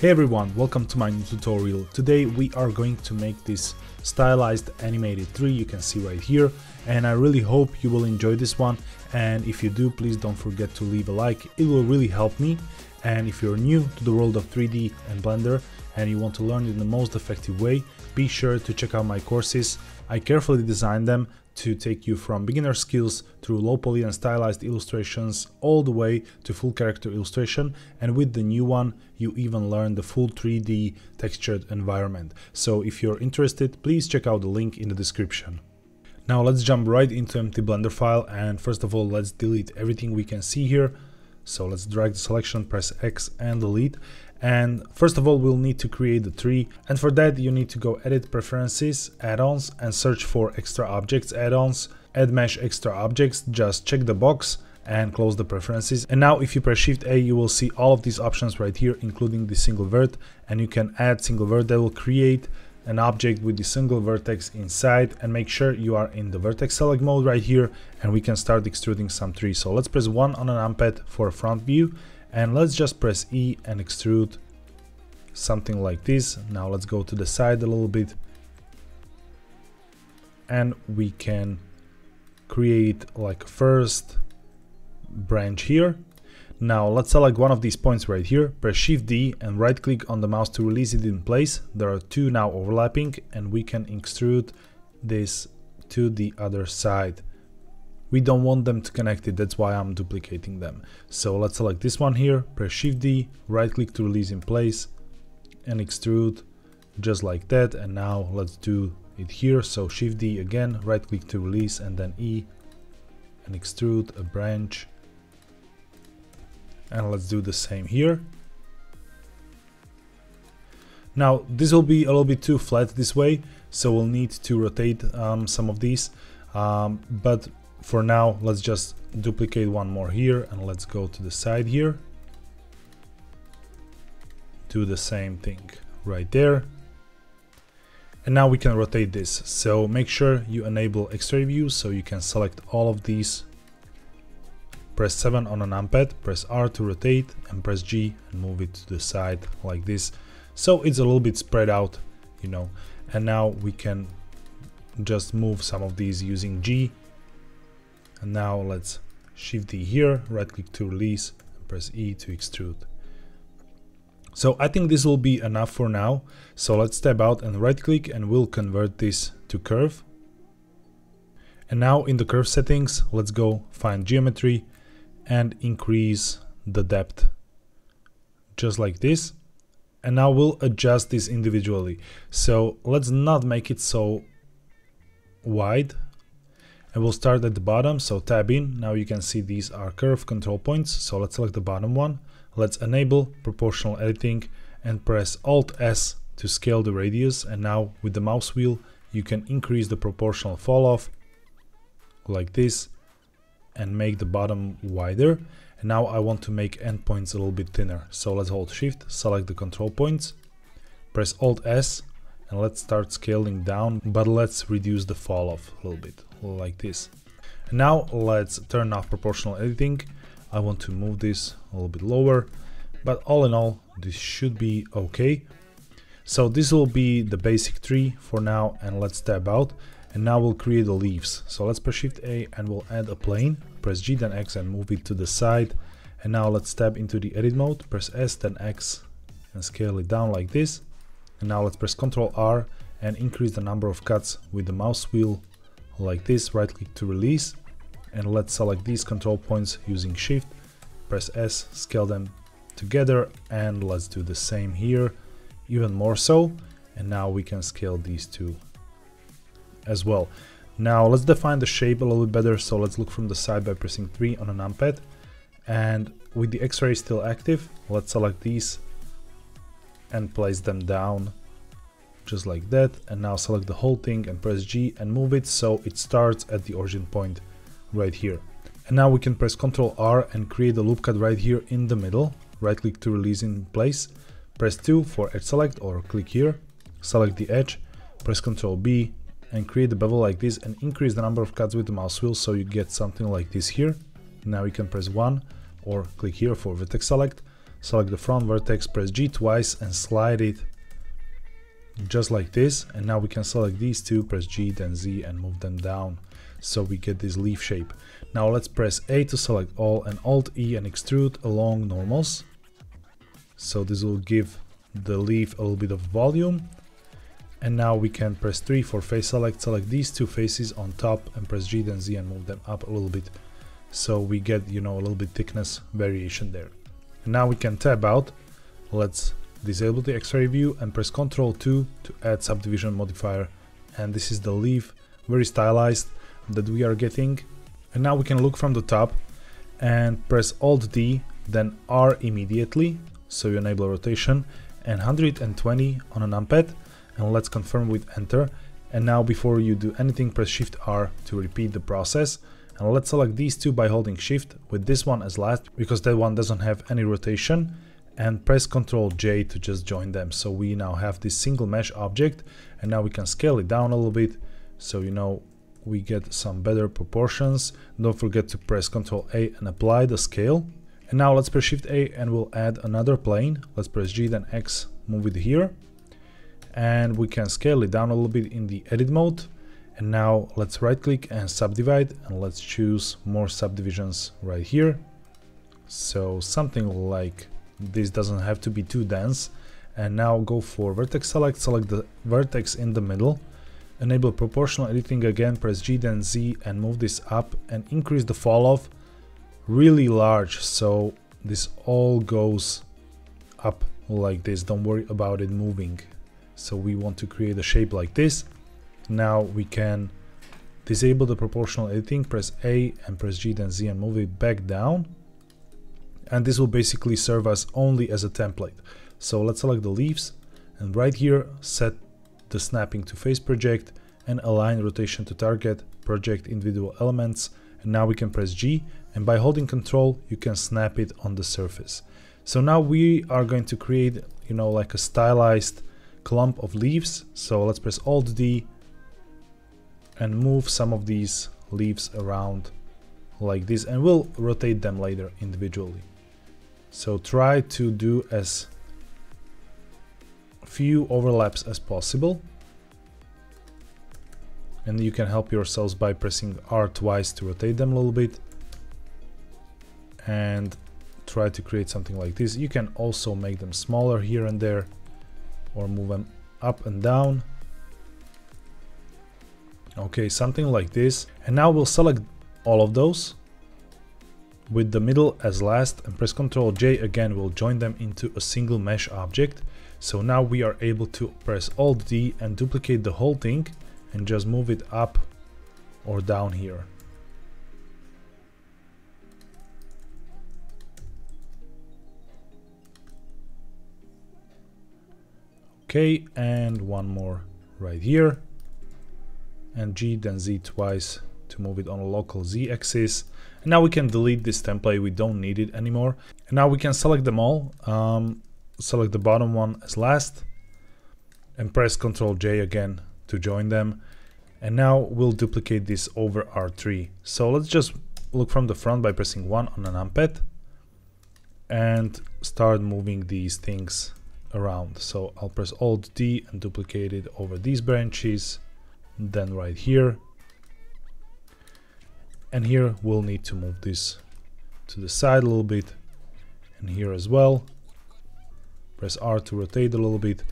Hey everyone, welcome to my new tutorial. Today we are going to make this stylized animated tree you can see right here, and I really hope you will enjoy this one. And if you do, please don't forget to leave a like, it will really help me. And if you're new to the world of 3D and Blender and you want to learn in the most effective way, be sure to check out my courses. I carefully designed them to take you from beginner skills through low poly and stylized illustrations all the way to full character illustration, and with the new one you even learn the full 3D textured environment. So if you're interested, please check out the link in the description. Now let's jump right into empty Blender file, and first of all let's delete everything we can see here. So let's drag the selection, press X and delete. And first of all we'll need to create the tree, and for that you need to go edit, preferences, add-ons, and search for extra objects, add-ons, add mesh extra objects. Just check the box and close the preferences. And now if you press Shift A, you will see all of these options right here, including the single vert, and you can add single vert. That will create an object with the single vertex inside, and make sure you are in the vertex select mode right here, and we can start extruding some trees. So let's press 1 on an numpad for a front view, and let's just press E and extrude something like this. Now let's go to the side a little bit, and we can create like a first branch here. Now let's select one of these points right here, press Shift D and right click on the mouse to release it in place. There are two now overlapping, and we can extrude this to the other side. We don't want them to connect it, that's why I'm duplicating them. So let's select this one here, press Shift D, right click to release in place, and extrude just like that. And now let's do it here. So Shift D again, right click to release, and then E, and extrude a branch. And let's do the same here. Now this will be a little bit too flat this way, so we'll need to rotate some of these, but for now let's just duplicate one more here, and let's go to the side here, do the same thing right there, and now we can rotate this. So make sure you enable X-ray view, so you can select all of these, press 7 on a numpad, press R to rotate, and press G and move it to the side like this, so it's a little bit spread out, you know. And now we can just move some of these using G. And now let's Shift D here, right click to release, and press E to extrude. So I think this will be enough for now. So let's step out and right click, and we'll convert this to curve. And now in the curve settings, let's go find geometry and increase the depth just like this. And now we'll adjust this individually. So let's not make it so wide. And we'll start at the bottom, so tab in. Now you can see these are curve control points, so let's select the bottom one. Let's enable proportional editing and press Alt S to scale the radius, and now with the mouse wheel you can increase the proportional falloff like this and make the bottom wider. And now I want to make endpoints a little bit thinner, so let's hold Shift, select the control points, press Alt S, and let's start scaling down, but let's reduce the falloff a little bit like this. And now let's turn off proportional editing. I want to move this a little bit lower, but all in all this should be okay. So this will be the basic tree for now, and let's tab out. And now we'll create the leaves, so let's press Shift A and we'll add a plane, press G then X and move it to the side. And now let's tab into the edit mode, press S then X and scale it down like this. And now let's press Ctrl R and increase the number of cuts with the mouse wheel like this, right click to release, and let's select these control points using Shift, press S, scale them together, and let's do the same here, even more so. And now we can scale these two as well. Now let's define the shape a little bit better, so let's look from the side by pressing 3 on a numpad, and with the X-ray still active, let's select these and place them down just like that. And now select the whole thing and press G and move it so it starts at the origin point right here. And now we can press Ctrl R and create a loop cut right here in the middle, right click to release in place, press 2 for edge select or click here, select the edge, press Ctrl B and create the bevel like this, and increase the number of cuts with the mouse wheel so you get something like this here. Now you can press 1 or click here for vertex select, select the front vertex, press G twice and slide it just like this. And now we can select these two, press G then Z and move them down, so we get this leaf shape. Now let's press A to select all and Alt E and extrude along normals. So this will give the leaf a little bit of volume. And now we can press 3 for face select, select these two faces on top and press G then Z and move them up a little bit. So we get, you know, a little bit thickness variation there. And now we can tab out. Let's disable the X-ray view and press Ctrl 2 to add subdivision modifier. And this is the leaf, very stylized, that we are getting. And now we can look from the top and press Alt D then R immediately, so you enable rotation, and 120 on a numpad, and let's confirm with enter. And now before you do anything, press Shift R to repeat the process. And let's select these two by holding Shift with this one as last, because that one doesn't have any rotation, and press Ctrl J to just join them. So we now have this single mesh object, and now we can scale it down a little bit, so you know, we get some better proportions. Don't forget to press Ctrl A and apply the scale. And now let's press Shift A and we'll add another plane. Let's press G then X, move it here, and we can scale it down a little bit in the edit mode. And now let's right click and subdivide, and let's choose more subdivisions right here. So something like this, doesn't have to be too dense. And now go for vertex select, select the vertex in the middle. Enable proportional editing again, press G then Z and move this up and increase the fall off really large, so this all goes up like this. Don't worry about it moving. So we want to create a shape like this. Now we can disable the proportional editing, press A and press G then Z and move it back down. And this will basically serve us only as a template. So let's select the leaves and right here set the snapping to face project and align rotation to target, project individual elements. And now we can press G, and by holding Control you can snap it on the surface. So now we are going to create, you know, like a stylized clump of leaves. So let's press Alt D and move some of these leaves around like this, and we'll rotate them later individually. So try to do as few overlaps as possible, and you can help yourselves by pressing R twice to rotate them a little bit and try to create something like this. You can also make them smaller here and there or move them up and down. Okay, something like this. And now we'll select all of those with the middle as last and press Ctrl J again, we'll join them into a single mesh object. So now we are able to press Alt D and duplicate the whole thing and just move it up or down here. Okay, and one more right here. And G then Z twice to move it on a local Z axis. And now we can delete this template, we don't need it anymore. And now we can select them all. Select the bottom one as last and press Ctrl J again to join them. And now we'll duplicate this over R3. So let's just look from the front by pressing 1 on a numpad and start moving these things around. So I'll press Alt D and duplicate it over these branches, then right here. And here we'll need to move this to the side a little bit, and here as well. Press R to rotate a little bit.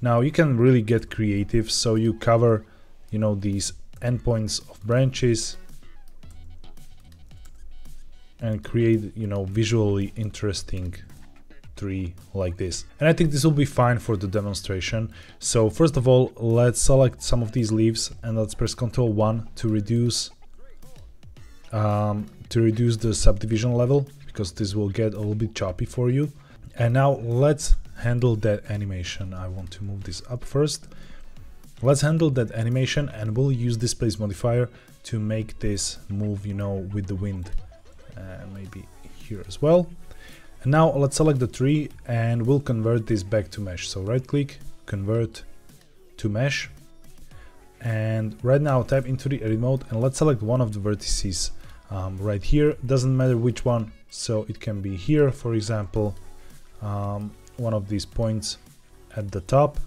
Now you can really get creative, so you cover, you know, these endpoints of branches and create, you know, visually interesting tree like this. And I think this will be fine for the demonstration. So first of all, let's select some of these leaves and let's press Ctrl 1 to reduce the subdivision level, because this will get a little bit choppy for you. And now let's handle that animation. I want to move this up first. Let's handle that animation, and we'll use displace modifier to make this move, you know, with the wind. Maybe here as well. And now let's select the tree and we'll convert this back to mesh. So right click, convert to mesh. And right now tap into the edit mode and let's select one of the vertices right here. Doesn't matter which one. So it can be here, for example. one of these points at the top.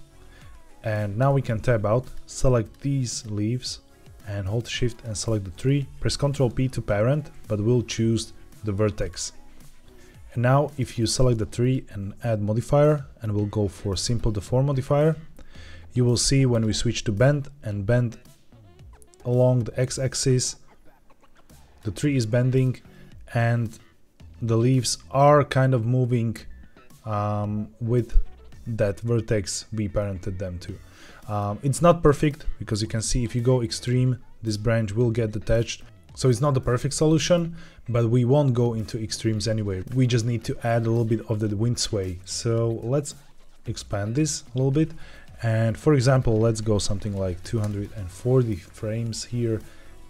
And now we can tab out, select these leaves and hold shift and select the tree. Press Ctrl P to parent, but we'll choose the vertex. And now if you select the tree and add modifier, and we'll go for simple deform modifier, you will see when we switch to bend and bend along the x-axis, the tree is bending and the leaves are kind of moving with that vertex we parented them to. It's not perfect, because you can see if you go extreme, this branch will get detached. So it's not the perfect solution, but we won't go into extremes anyway. We just need to add a little bit of the wind sway. So let's expand this a little bit. And for example, let's go something like 240 frames here.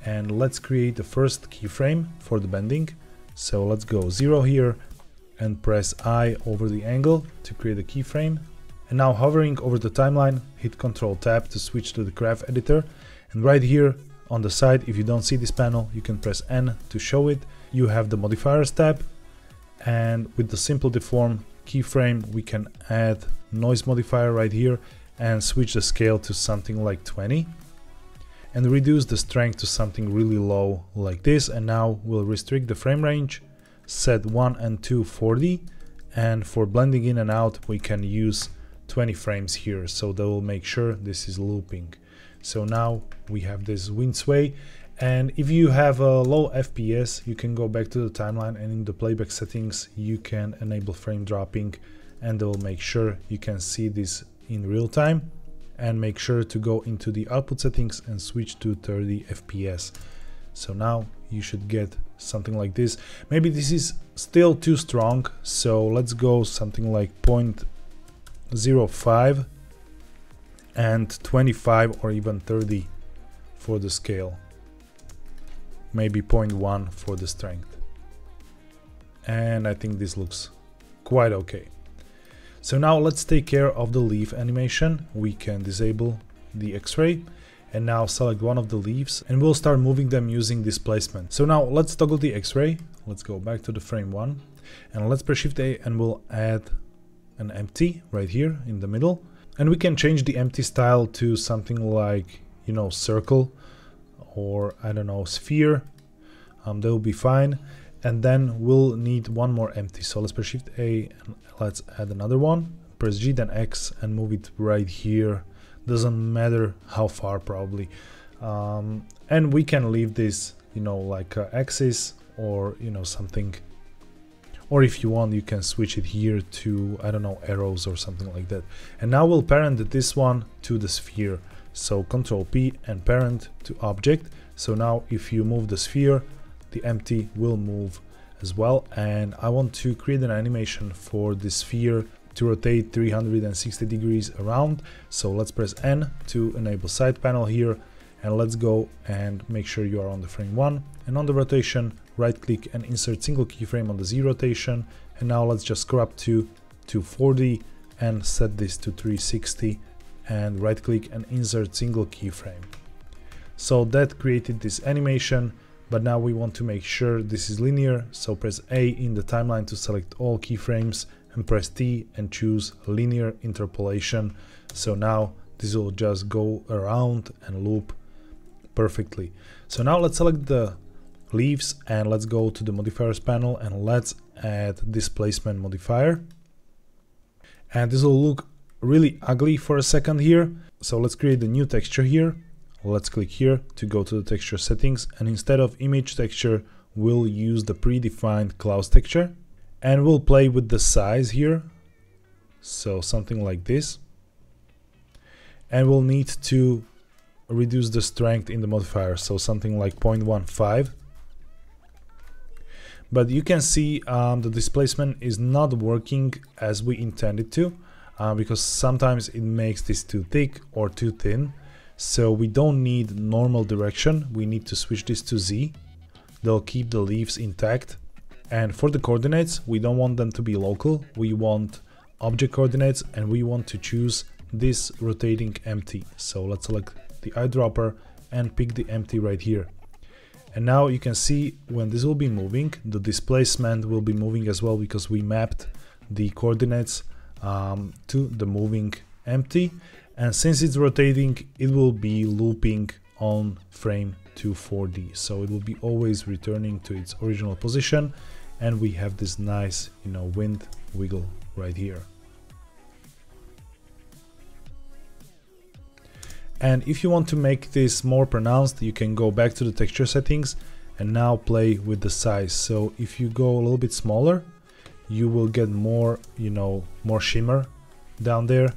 And let's create the first keyframe for the bending. So let's go 0 here and press I over the angle to create a keyframe. And now hovering over the timeline, hit Ctrl Tab to switch to the graph editor. And right here on the side, if you don't see this panel, you can press N to show it. You have the modifiers tab. And with the simple deform keyframe, we can add noise modifier right here and switch the scale to something like 20. And reduce the strength to something really low like this. And now we'll restrict the frame range, set 1 and 240, and for blending in and out we can use 20 frames here, so that will make sure this is looping. So now we have this wind sway, and if you have a low FPS you can go back to the timeline, and in the playback settings you can enable frame dropping, and that will make sure you can see this in real time. And make sure to go into the output settings and switch to 30 FPS. So now you should get something like this. Maybe this is still too strong, so let's go something like 0.05 and 25 or even 30 for the scale. Maybe 0.1 for the strength. And I think this looks quite okay. So now let's take care of the leaf animation. We can disable the X-ray and now select one of the leaves, and we'll start moving them using displacement. So now let's toggle the X-ray. Let's go back to the frame 1 and let's press Shift A, and we'll add an empty right here in the middle. And we can change the empty style to something like, you know, circle or I don't know, sphere. That will be fine. And then we'll need one more empty. So let's press Shift A and let's add another one. Press G then X and move it right here. Doesn't matter how far probably. And we can leave this, you know, like axis or, you know, something. Or if you want, you can switch it here to, I don't know, arrows or something like that. And now we'll parent this one to the sphere. So Ctrl P and parent to object. So now if you move the sphere, the empty will move as well. And I want to create an animation for the sphere to rotate 360 degrees around. So let's press N to enable side panel here, and let's go and make sure you are on the frame 1. And on the rotation, right click and insert single keyframe on the Z rotation. And now let's just scrub to 240 and set this to 360 and right click and insert single keyframe. So that created this animation. But now we want to make sure this is linear, so press A in the timeline to select all keyframes and press T and choose linear interpolation. So now this will just go around and loop perfectly. So now let's select the leaves and let's go to the modifiers panel and let's add displacement modifier. And this will look really ugly for a second here. So let's create a new texture here. Let's click here to go to the texture settings, and instead of image texture we'll use the predefined Klaus texture, and we'll play with the size here, so something like this. And we'll need to reduce the strength in the modifier, so something like 0.15. But you can see the displacement is not working as we intended to, because sometimes it makes this too thick or too thin. So we don't need normal direction, we need to switch this to Z. They'll keep the leaves intact. And for the coordinates, we don't want them to be local, we want object coordinates, and we want to choose this rotating empty. So let's select the eyedropper and pick the empty right here. And now you can see when this will be moving, the displacement will be moving as well, because we mapped the coordinates to the moving empty, and since it's rotating, it will be looping on frame 240, so it will be always returning to its original position, and we have this nice, you know, wind wiggle right here. And if you want to make this more pronounced, you can go back to the texture settings and now play with the size. So if you go a little bit smaller, you will get more, you know, more shimmer down there.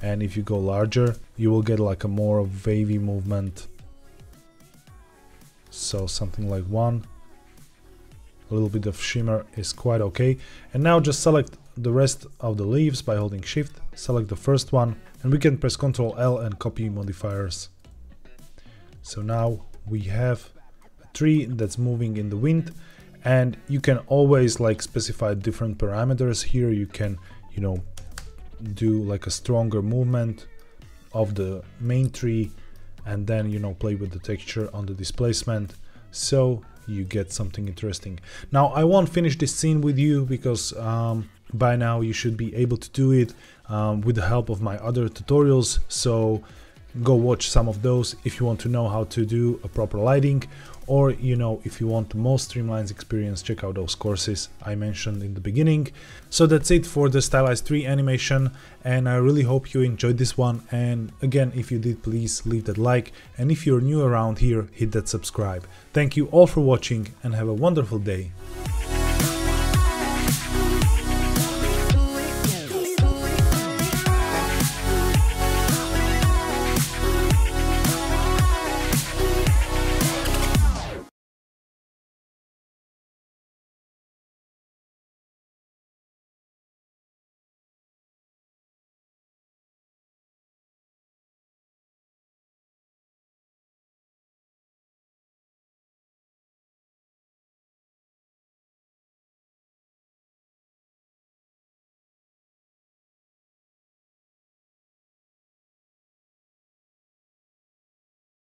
And if you go larger, you will get like a more wavy movement. So something like one. A little bit of shimmer is quite okay. And now just select the rest of the leaves by holding Shift, select the first one, and we can press Ctrl L and copy modifiers. So now we have a tree that's moving in the wind, and you can always like specify different parameters here. You can, you know, do like a stronger movement of the main tree, and then, you know, play with the texture on the displacement, so you get something interesting. Now I won't finish this scene with you because by now you should be able to do it with the help of my other tutorials, so go watch some of those if you want to know how to do a proper lighting, or, you know, if you want the most streamlined experience, check out those courses I mentioned in the beginning. So that's it for the stylized tree animation, and I really hope you enjoyed this one, and again, if you did, please leave that like, and if you're new around here, hit that subscribe. Thank you all for watching, and have a wonderful day.